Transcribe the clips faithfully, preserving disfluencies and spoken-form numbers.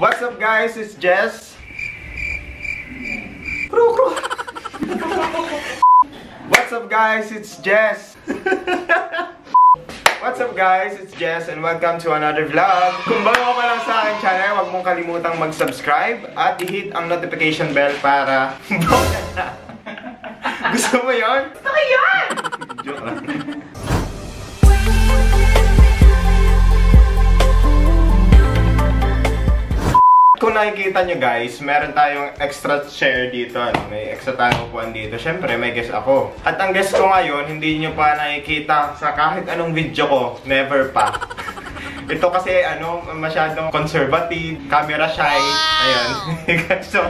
What's up, guys? It's Jess. What's up, guys? It's Jess. What's up, guys? It's Jess and welcome to another vlog. Kung bago ka pa lang sa aking channel, huwag mong kalimutang mag-subscribe at i-hit ang notification bell para na. Gusto mo yun? Gusto ko yun! Joke lang. Kung nakikita nyo guys, meron tayong extra chair dito, ano? May extra tayong upuan dito. Siyempre, may guest ako. At ang guest ko ngayon, hindi nyo pa nakikita sa kahit anong video ko. Never pa. Ito kasi, ano, masyadong conservative, camera shy. Ayan. So,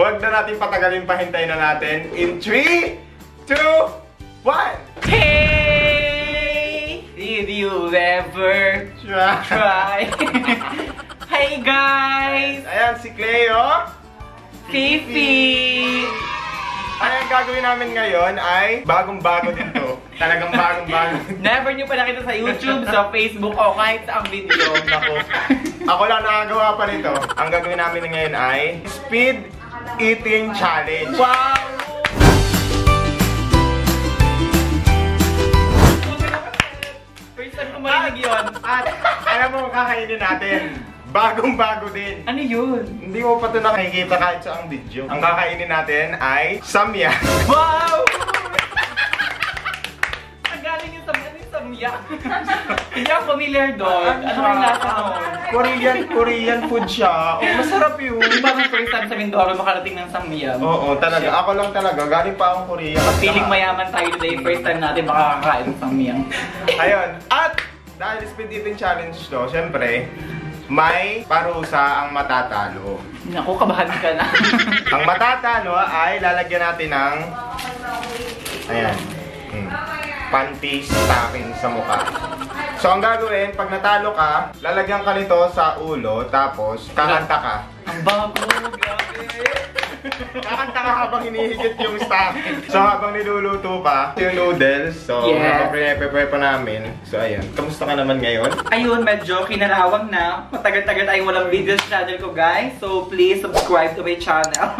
huwag na natin patagalin, pahintayin na natin. In three, two, one! Hey! Did you ever try? Hey guys! Ayan si Cleo Fifi! Ano yung gagawin namin ngayon ay bagong-bago din to. Talagang bagong-bago. Never nyo pa nakita sa YouTube, sa Facebook, o kahit sa ang video. Ako, ako lang nakagawa pa nito. Ang gagawin namin ngayon ay Speed Eating Challenge. Wow! First time ko marinig yun. At alam mo, kakainin natin. Bagong-bago din. Ano yun? Hindi mo pa ito nakikita kahit sa ang video. Ang kakainin natin ay Samyang. Wow! Nagaling yung Samyang. Ano yung Samyang? Hindi ako familiar doon. Ano yung lasa ko? Korean, Korean food siya. Oh, masarap yun. Bagong first time sa Mindoro makarating ng Samyang. Oo, talaga. Ako lang talaga. Galing pa akong Korea. Feeling mayaman tayo today. First time natin makakakain ng Samyang. Ayun. At dahil Speed Eating Challenge to, syempre, may parusa ang matatalo. Naku, kabahan ka na. Ang matatalo ay lalagyan natin ng ayan. Hmm. Panty stuffing sa mukha. So, ang gagawin, pag natalo ka, lalagyan ka nito sa ulo, tapos kakanta ka. Ang bago, grabe. Kakanta ka habang hinihigit yung stuffing. So, habang niluluto pa, yung noodles. So, yeah. Napapre-prepare pa namin. So, ayun. Kamusta ka naman ngayon? Ayun, medyo kinalawang na. Matagal-tagal tayong walang videos sa channel ko, guys. So, please subscribe to my channel.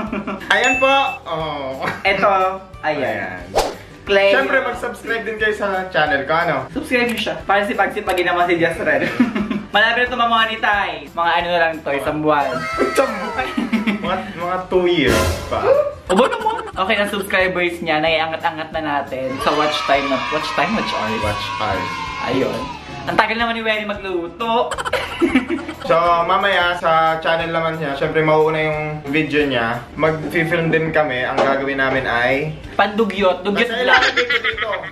Ayan po. Oh. Eto. Ayan. Ayan. Play. Siyempre, mag-subscribe din kayo sa channel ko, ano? Subscribe nyo siya. Para si Pagsipagin naman si Just Red. Malapit na tumamonetize. Mga ano na lang to, isang buwan. Isang buwan? Mga two years pa. Obo naman. Okay, ang subscribers niya, naiangat-angat na natin sa watch time. Watch time? Watch hours? Watch hours. Ayun. Ang tagal naman ni Wendy magluto. So, mamaya sa channel naman niya, syempre mauuna yung video niya. Mag-film din kami. Ang gagawin namin ay pandugyot, dugyot lang.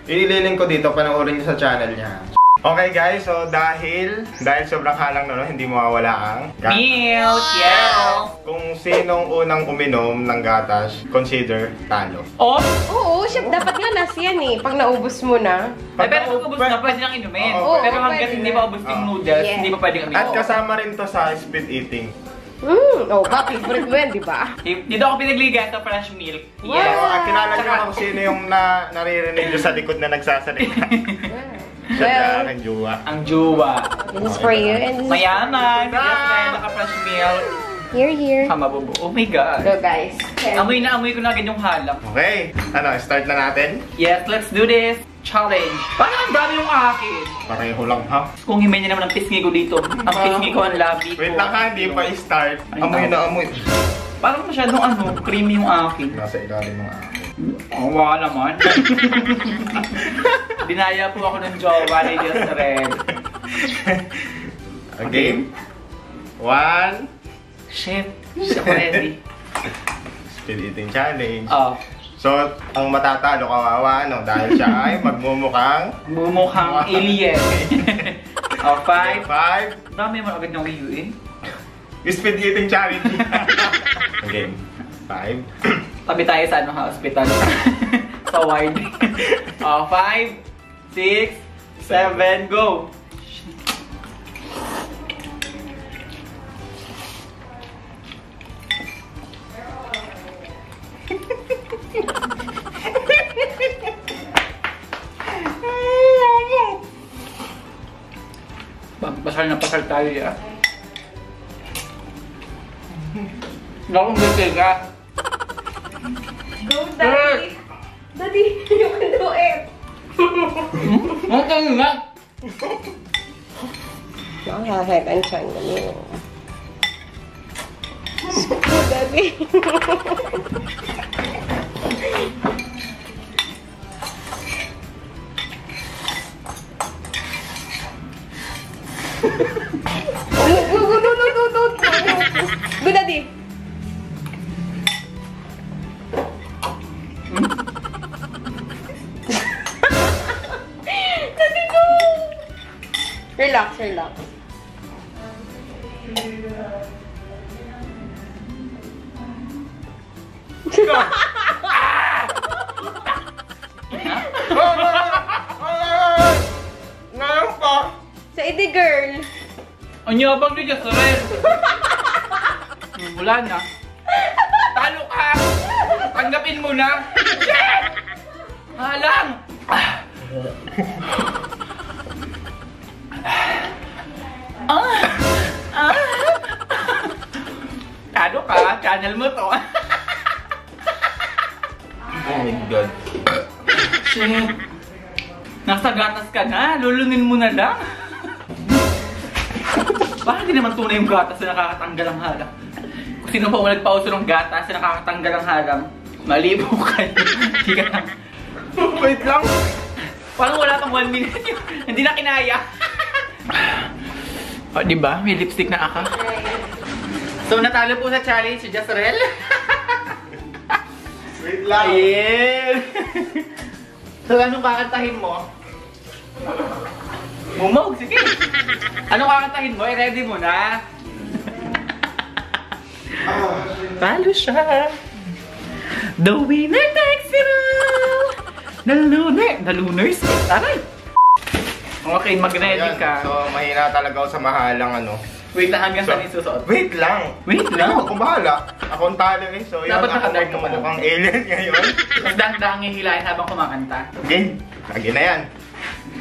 Ililink ko dito, panoorin niyo sa channel niya. Okay guys, so dahil dahil sobrang halang no, no, hindi mawawala ang gatas. Milk, yes! Kung sinong unang uminom ng gatas, consider talo. Oh? Oo, chef, dapat nga nas yan eh, pag naubos mo na. Ay, pero kung ubos na, pwede nang inumin. Oo, pero hanggat hindi pa ubos yung noodles, yeah, hindi pa pwede kami. At kasama rin to sa speed eating. Mmm, oh, favorite mo yan, di ba? Dito ako pinagliga ito, fresh milk. Wow! Yes. So, at kinala nyo kung sino yung na, naririnig nyo sa likod na nagsasalita. Well, ang juwa. Ang juwa. This is for you and this is for you. Mayaman. Naka-fresh milk. Here, here. Kamabubo. Oh my God. Go guys. Amoy na amoy ko na agad yung halak. Okay. Ano, start na natin? Yes, let's do this. Challenge. Parang ang dami yung akin. Pareho lang ha. Kung himay niya naman ang pisngi ko dito. Ang pisngi ko, ang labi ko. Wait lang ka, hindi pa i-start. Amoy na amoy. Parang masyadong ano, creamy yung akin. Nasa ilalim ng akin. Oh, wala naman. Binaya po ako ng jowa ni Just Red. Again? One. Shit. She's ready. Speed eating challenge. Oh. So, ang matatalo kawawa, no? Dahil siya ay magmumukhang... Mumukhang alien. Oh, five. Five. Dami mo agad na wiyuin. Speed eating challenge. Again. Five. Tabi tayo sa ano, hospital. Sa ward. Oh, five, six, seven, go! Pasal na pasal tayo, ya. Don't look at that. Go, Daddy. Daddy, you can do it. What are you not? Don't have it. I'm trying to do it. Daddy. Go, Daddy. Hmm? Daddy, go. Relax, relax. Ngayon pa. Sa iti, girl. Anyabang niya sa rin. Wala na. Talo ka! Tanggapin mo na! Shit! Halang! Talo ka! Channel mo to! Oh my God! Shit! Nasa gatas ka na! Lulunin mo na lang! Bakit hindi naman tunay yung gatas na nakakatanggal ang halang? Sino pa ulit pauso ng gatas na nakakatanggal ang haram? Malibo kayo. Hindi ka lang. Wait lang. Parang wala pang one minute yun. Hindi na kinaya. O, oh, diba? May lipstick na aka. So, natalo po sa challenge si Jazrel. Wait lang. Ayan. So, anong kakantahin mo? Mumog, sige. Anong kakantahin mo? Eh, ready mo na. Talo siya. The winner takes it all. The lunar. The lunars. Aray. Okay, mag-ready ka. So, mahina talaga ako sa mahalang ano. Wait na hanggang so, sa nisusuot. Wait lang. Wait lang. Ako bahala. Ako ang talo eh. So, yun. Dapat ako mag mamalakang alien ngayon. Mas dahan-dahang hihilain habang kumakanta. Okay. Lagi na yan.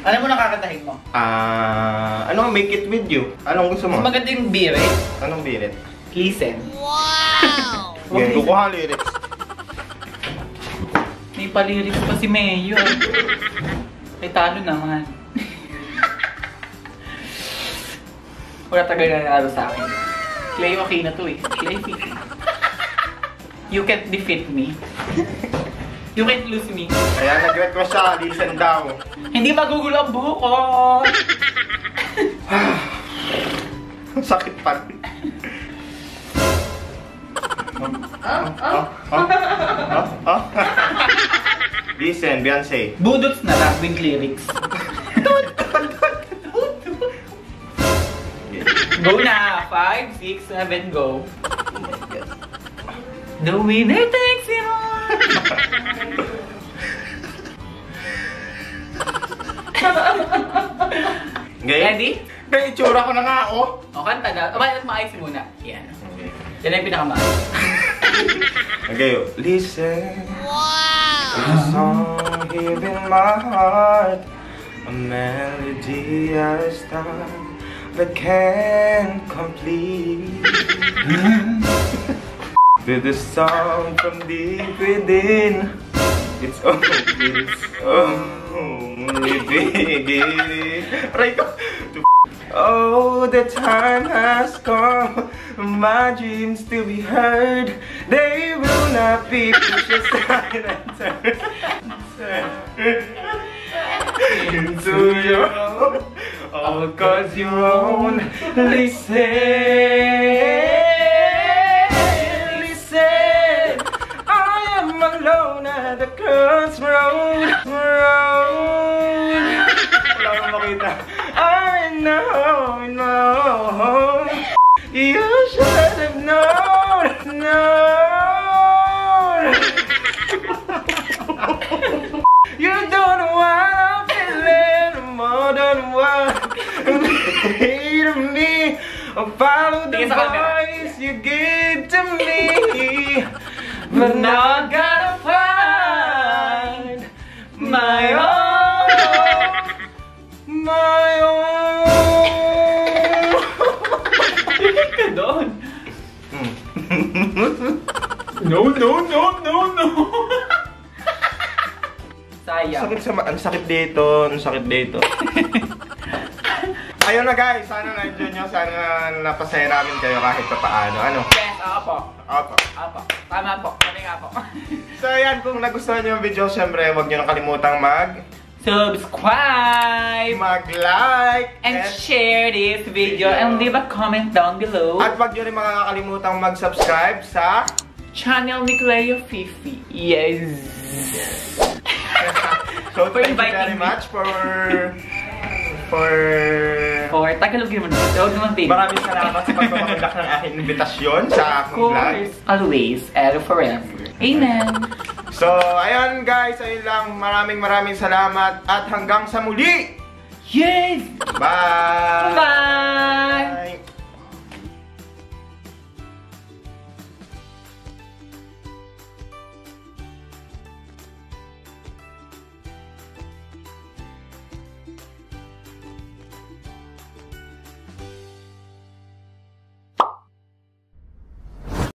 Alam mo nakakantahin mo? Ah, uh, ano make it with you? Anong gusto mo? Maganda yung birit. Anong birit? Listen. Wow! Ganito ko ha, lyrics. May pa-lyrics pa si Mayo. Ay, talo naman. Wala tagal na nalaro sa akin. Clay, okay na to eh. Clay, Fifi. You can't defeat me. You can't lose me. Kaya nag-request siya, listen daw. Hindi magugulo ang buho ko. Sakit pa rin. Listen, Beyonce. Budots na lang with lyrics. Go na! five, six, seven, go. The winner takes it all! Ready? Kaya itsura ko na nga, oh. O, kanta na. Maayos muna. Yan. Yan ang pinakamaayos. Okay, listen. Wow. There's a song here in my heart, a melody I start but can't complete. With a song from deep within, it's only this, only beginning. Right. Oh, the time has come, my dreams to be heard. They will not be pushed aside and turned into your own, all cause you own. Listen, listen, I am alone at the crossroad, road. I know, know, you should have known, known. You don't wanna feel more than what made of me. Follow the voice you give to me, but now I gotta find my own. No, no, no, no, no. Sayang. Sakit sa ang sakit dito, ang sakit dito. Ayun na guys, sana na-enjoy nyo, sana napasaya namin kayo kahit pa paano. Ano? Yes, opo. Opo. Opo. Tama po, kami nga po. So ayan, kung nagustuhan nyo yung video, syempre huwag nyo nang kalimutang mag... subscribe, mag-like, and, and share this video, video and leave a comment down below. At wag nyo rin makakalimutang mag-subscribe sa channel ni Cleo Fifi. Yes! Yes. So thank you very me. much for... for... for Tagalog naman. Tagalog naman, baby. Maraming salamat sa pagpapakundak ng aking invitasyon sa aking vlog. Always, ever forever. Amen! So, ayan guys, ayun lang. Maraming maraming salamat at hanggang sa muli! Yes! Bye! Bye!